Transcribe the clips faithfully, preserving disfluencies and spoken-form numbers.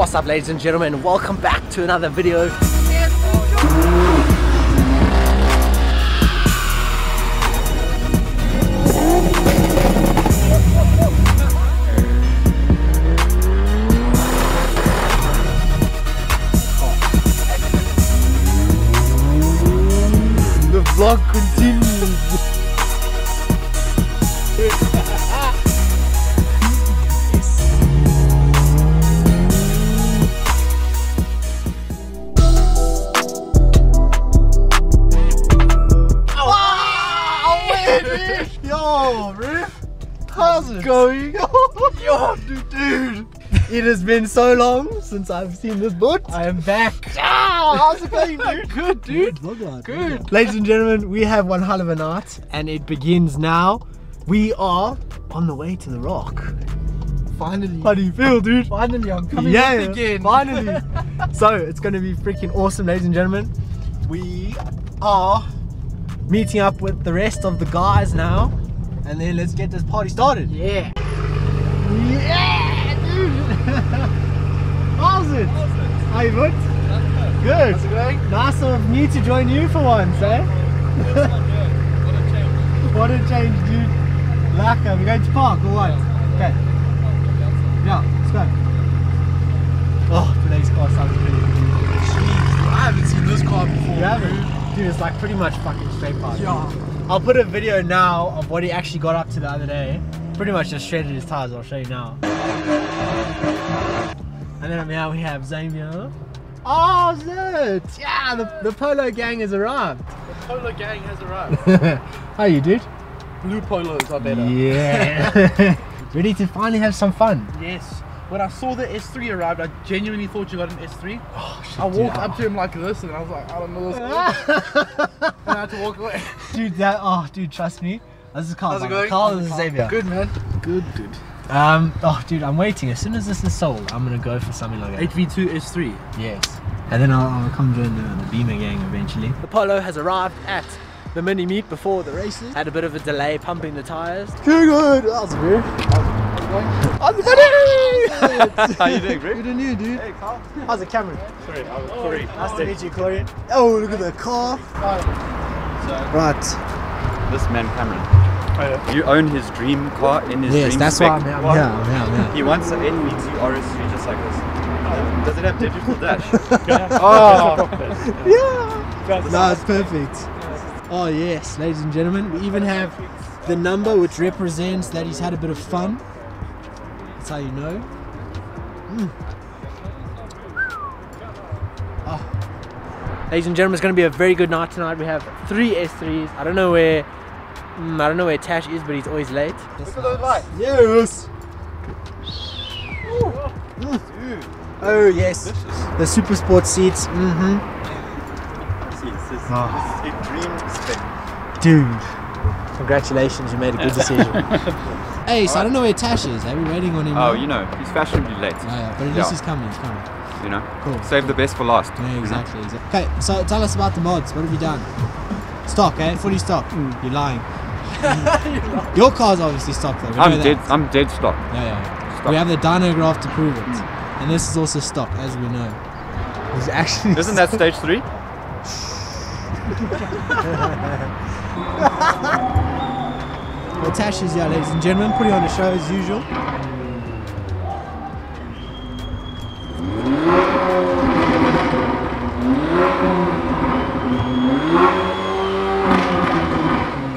What's up, ladies and gentlemen? Welcome back to another video. The vlog continues. Yo, Riff! How's it going? Yo, dude! It has been so long since I've seen this boat. I am back! Ah, how's it going, dude? Good, dude! Good. Good. Good! Ladies and gentlemen, we have one hell of a night, and it begins now. We are on the way to the rock. Finally. How do you feel, dude? Finally, I'm coming yeah, up again. Finally. So, it's going to be freaking awesome, ladies and gentlemen. We are meeting up with the rest of the guys now, and then let's get this party started. Yeah. Yeah, dude. How's it? How's it? Hi, Ibut. Good. How's it going? Nice of me to join you for once, yeah, eh? For first one, yeah. What a change. What a change, dude. Laka, we're going to park or what? Okay. Yeah, let's go. Oh, today's car sounds pretty good. Jeez, I haven't seen this car before. You haven't? Dude, it's like pretty much fucking straight past. Yeah. I'll put a video now of what he actually got up to the other day. Pretty much just shredded his tires. I'll show you now. And then now we have Xavier. Oh, Zaid! Yeah, the, the polo gang has arrived. The polo gang has arrived. How you, dude? Blue polos are better. Yeah. Ready to finally have some fun. Yes. When I saw the S three arrived, I genuinely thought you got an S three. Oh, shit, I walked yeah. up to him like this, and I was like, I don't know this. And I had to walk away. Dude, that, oh, dude, trust me. This is Carl. How's it going? Carl, this is Xavier. Good, man. Good, dude. Um, oh, dude, I'm waiting. As soon as this is sold, I'm going to go for something like that. eight V two S three. Yes. And then I'll, I'll come join the, the Beamer gang eventually. The Polo has arrived at the mini meet before the races. Had a bit of a delay pumping the tyres. Too good. That was weird. I'm ready! How you doing, Rick? Good and you, dude. Hey, Carl. How's it, Cameron? Sorry, I was Corey. Nice to meet you, Corey. Oh, look at the car. Right. This man, Cameron. Oh, yeah. You own his dream car in his yes, dream Yes, that's spec. Why I'm here. Yeah, yeah, yeah. He wants an N R S three just like this. Does it have digital dash? Oh! Yeah! No, it's perfect. Oh, yes, ladies and gentlemen. We even have the number, which represents that he's had a bit of fun. That's how you know. Mm. Oh. Ladies and gentlemen, it's going to be a very good night tonight. We have three S threes. I don't know where, mm, I don't know where Tash is, but he's always late. Look at those lights. Yes. Mm. Oh yes. The super sport seats. Mm-hmm. Oh. Dude, congratulations! You made a good decision. Hey, so right. I don't know where Tash is. Are we waiting on him? Oh, you know, he's fashionably late. Oh, yeah, but at yeah. least he's coming, he's coming. You know, cool. Save cool. the best for last. Yeah, exactly, you know? exactly. Okay, so tell us about the mods. What have you done? Stock, eh? Fully stock. Mm. You're lying. You're lying. Your car's obviously stock, though. We I'm dead. I'm dead stock. Yeah, yeah. Stock. We have the dyno graph to prove it, mm. and this is also stock, as we know. It's actually. Isn't that stage three? Well, Tash is here, ladies and gentlemen, putting on the show as usual.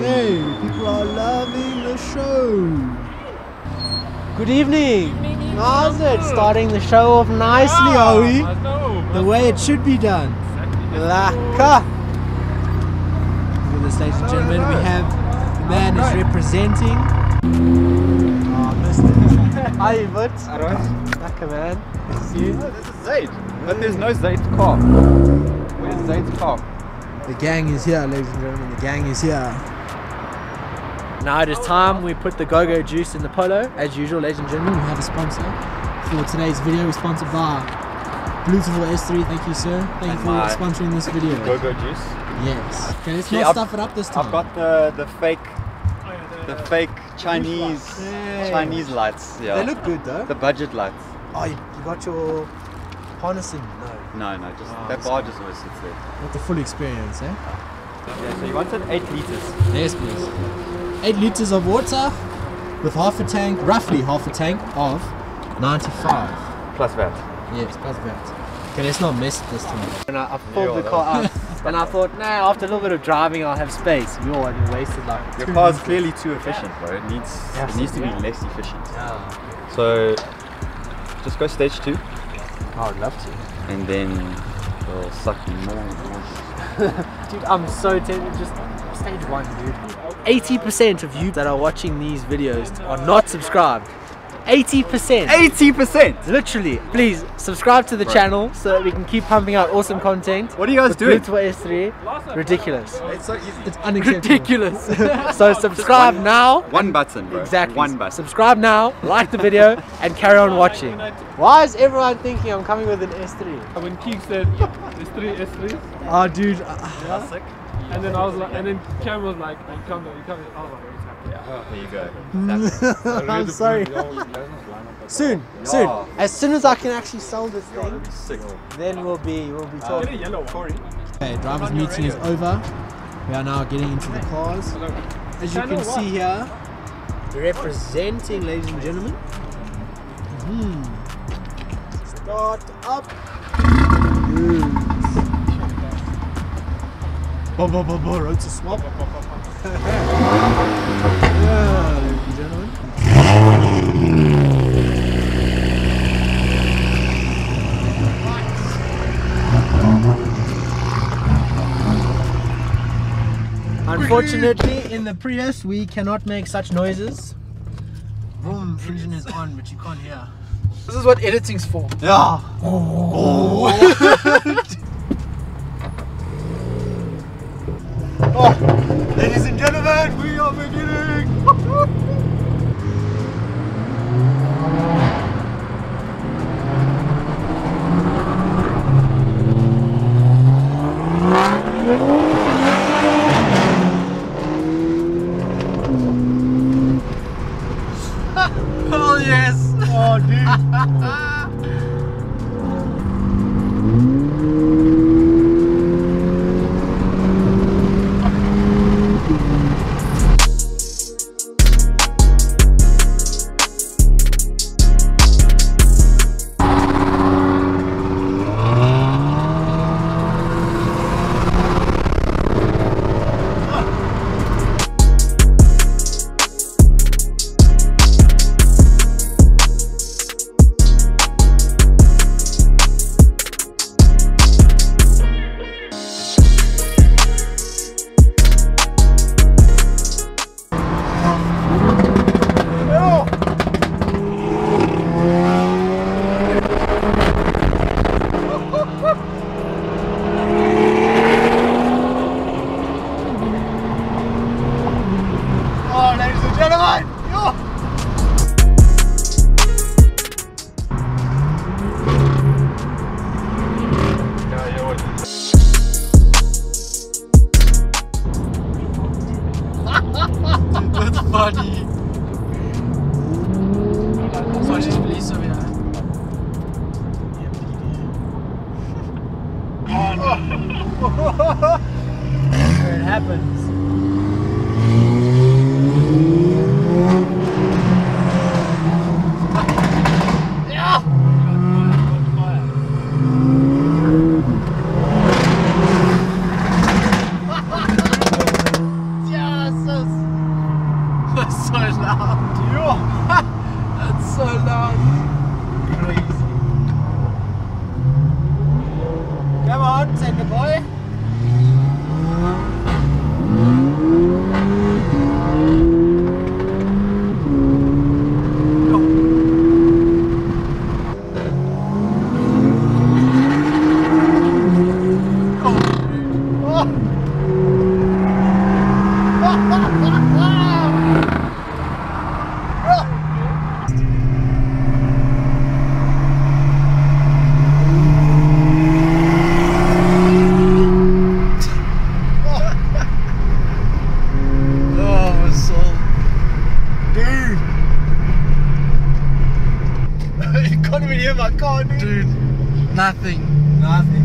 Hey, people are loving the show. Good evening. How's it? Starting the show off nicely, are we? The way it should be done. Laka. Ladies and gentlemen, we have. Man is representing. Oh, I missed it. Hi, Ibut. Alright. Laka, man. This is you. No, this is Zaid. But there's no Zaid's car. Where's Zaid's car? The gang is here, ladies and gentlemen. The gang is here. Now it is time we put the go-go juice in the Polo. As usual, ladies and gentlemen, we have a sponsor for today's video. We're sponsored by Beautiful S three. Thank you, sir. Thank and you for sponsoring this video. Go-go juice. Yes. Okay, let's See, not I've, stuff it up this time. I've got the, the fake the fake Chinese yeah. Chinese lights. Yeah. They look good though. The budget lights. Oh, you, you got your harness in? No. No, no, just oh, that bar just always sits there. Not the full experience, eh? Yeah, so you wanted eight litres. Yes, please. eight litres of water with half a tank, roughly half a tank of ninety-five. Plus V A T. Yes, plus V A T. Okay, let's not mess this time. And I, I pulled yeah, the car out. And I thought, nah, after a little bit of driving, I'll have space. You all have wasted like Your car's clearly too efficient, yeah. bro. It needs, yeah, it needs to yeah. be less efficient. Yeah. So, just go stage two. I would love to. And then it'll suck me more. Dude, I'm so tempted. Just stage one, dude. eighty percent of you that are watching these videos are not subscribed. eighty percent! eighty percent! Literally! Please, subscribe to the right. channel so that we can keep pumping out awesome content. What are you guys doing? Blue S three. Ridiculous. It's so easy. It's unacceptable. Ridiculous! So subscribe one, now. One button, bro. Exactly. One button. Subscribe now, like the video, and carry on watching. Why is everyone thinking I'm coming with an S three? When Keith said, S three, S three. Oh, dude. Yeah. Sick. And then I was like, and then Cameron was like, you come here, you come here. I was like, it's happening. Yeah. There you go. I'm sorry. Soon, yeah. soon. As soon as I can actually sell this thing, yeah, then we'll be, we'll be talking. Get a yellow, Corey. Okay, driver's meeting is over. We are now getting into the cars. As you can see here, representing, ladies and gentlemen. Mm-hmm. Start up. Good. Bo bo bo bo, road to swap. Yeah, ladies and gentlemen. Unfortunately, in the Prius, we cannot make such noises. Vroom, engine is on, but you can't hear. This is what editing's for. Yeah. Oh. Oh. Oh, ladies and gentlemen, we are beginning! Oh yes! Oh dude! Come on, take the boy. Nothing. Nothing.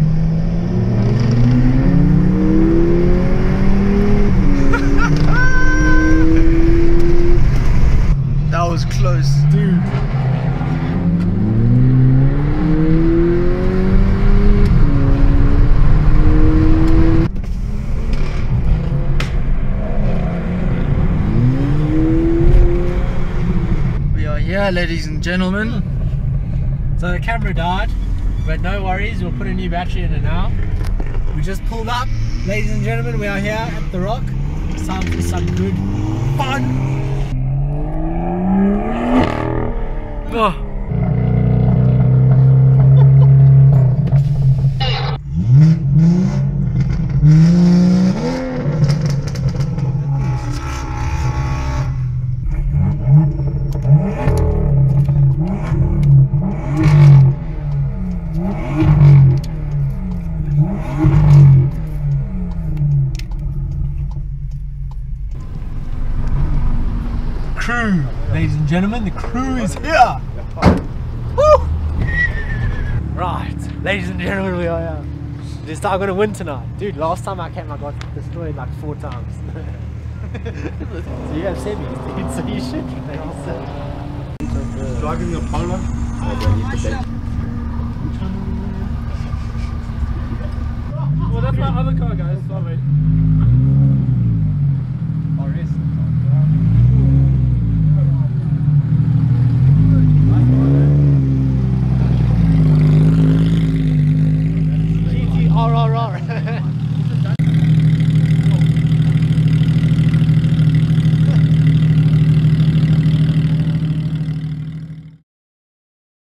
That was close, dude. We are here, ladies and gentlemen. So the camera died, but no worries, we'll put a new battery in it now. We just pulled up, ladies and gentlemen, we are here at the rock. It's time for some good fun. Crew, ladies and gentlemen, the crew is here. Woo! Right, ladies and gentlemen, we are here. This time I'm gonna win tonight, dude. Last time I came, I got destroyed like four times. So you have semis, dude. So you should. So. Driving the Polo. Well, that's my other car, guys. Sorry.